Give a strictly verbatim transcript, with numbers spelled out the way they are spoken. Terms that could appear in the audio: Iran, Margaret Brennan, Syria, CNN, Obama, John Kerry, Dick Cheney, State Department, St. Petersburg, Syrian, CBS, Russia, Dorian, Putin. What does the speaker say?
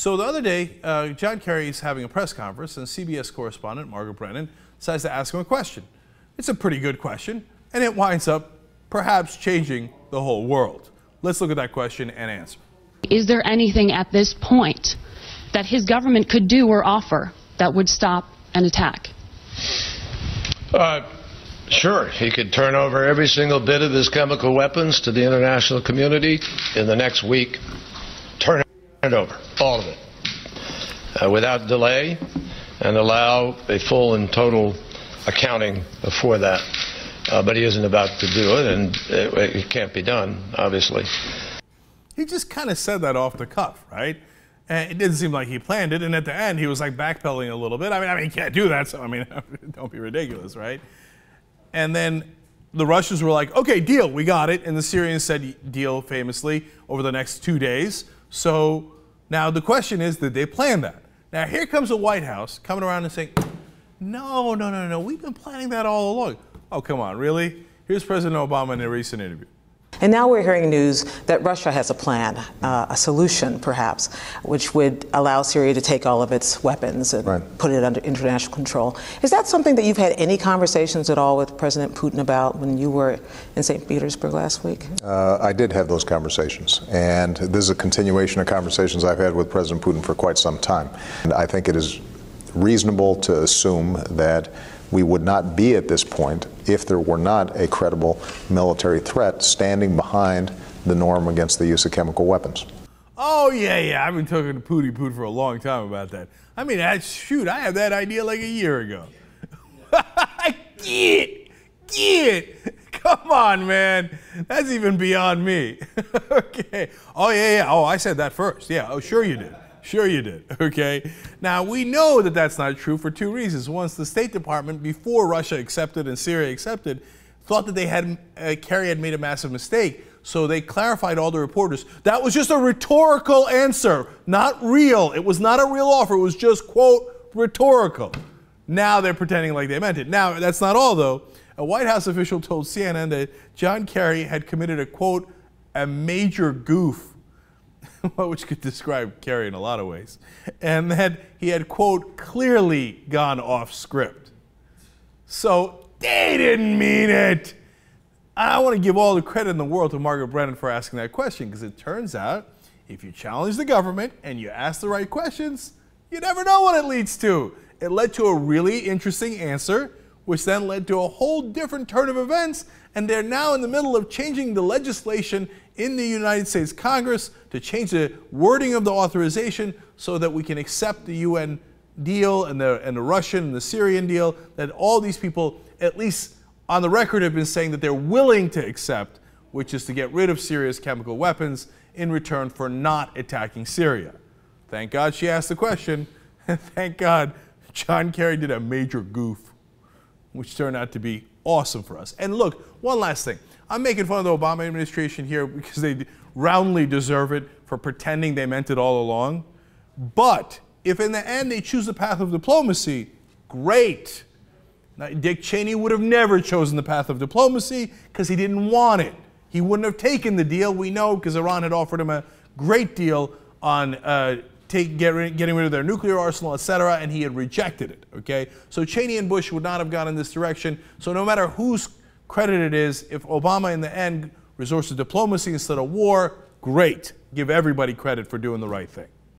So the other day, uh, John Kerry is having a press conference, and C B S correspondent Margaret Brennan decides to ask him a question. It's a pretty good question, and it winds up perhaps changing the whole world. Let's look at that question and answer. Is there anything at this point that his government could do or offer that would stop an attack? Uh, sure. He could turn over every single bit of his chemical weapons to the international community in the next week. Turn it over, all of it, uh, without delay, and allow a full and total accounting for that. Uh, but he isn't about to do it, and it, it can't be done, obviously. He just kind of said that off the cuff, right? And it didn't seem like he planned it, and at the end he was like backpedaling a little bit. I mean, I mean, he can't do that, so I mean, don't be ridiculous, right? And then the Russians were like, okay, deal, we got it. And the Syrians said deal, famously, over the next two days. So now the question is, did they plan that? Now here comes the White House coming around and saying, no, no, no, no, we've been planning that all along. Oh, come on, really? Here's President Obama in a recent interview. And now we're hearing news that Russia has a plan, uh, a solution perhaps, which would allow Syria to take all of its weapons and right. put it under international control. Is that something that you've had any conversations at all with President Putin about when you were in Saint Petersburg last week? Uh, I did have those conversations, and this is a continuation of conversations I've had with President Putin for quite some time. And I think it is reasonable to assume that we would not be at this point if there were not a credible military threat standing behind the norm against the use of chemical weapons. Oh, yeah, yeah. I've been talking to Pooty Poot for a long time about that. I mean, I, shoot, I had that idea like a year ago. Get, get. Come on, man. That's even beyond me. Okay. Oh, yeah, yeah. Oh, I said that first. Yeah. Oh, sure you did. Sure you did, okay? Now, we know that that's not true for two reasons. Once the State Department, before Russia accepted and Syria accepted, thought that they had, uh, Kerry had made a massive mistake, so they clarified all the reporters. That was just a rhetorical answer, not real. It was not a real offer. It was just, quote, rhetorical. Now they're pretending like they meant it. Now, that's not all, though. A White House official told C N N that John Kerry had committed a, quote, a major goof, which could describe Kerry in a lot of ways, and that he had, quote, clearly gone off script. So they didn't mean it. I want to give all the credit in the world to Margaret Brennan for asking that question, because it turns out if you challenge the government and you ask the right questions, you never know what it leads to. It led to a really interesting answer, which then led to a whole different turn of events, and they're now in the middle of changing the legislation in the United States Congress to change the wording of the authorization so that we can accept the U N deal and the, and the Russian and the Syrian deal that all these people, at least on the record, have been saying that they're willing to accept, which is to get rid of Syria's chemical weapons in return for not attacking Syria. Thank God she asked the question, and thank God John Kerry did a major goof, which turned out to be awesome for us. And look, one last thing. I'm making fun of the Obama administration here because they roundly deserve it for pretending they meant it all along. But if in the end they choose the path of diplomacy, great. Now, Dick Cheney would have never chosen the path of diplomacy because he didn't want it. He wouldn't have taken the deal, we know, because Iran had offered him a great deal on uh, Take, get rid, getting rid of their nuclear arsenal, et cetera, and he had rejected it, okay? So Cheney and Bush would not have gone in this direction. So no matter whose credit it is, if Obama in the end resorts to diplomacy instead of war, great. Give everybody credit for doing the right thing.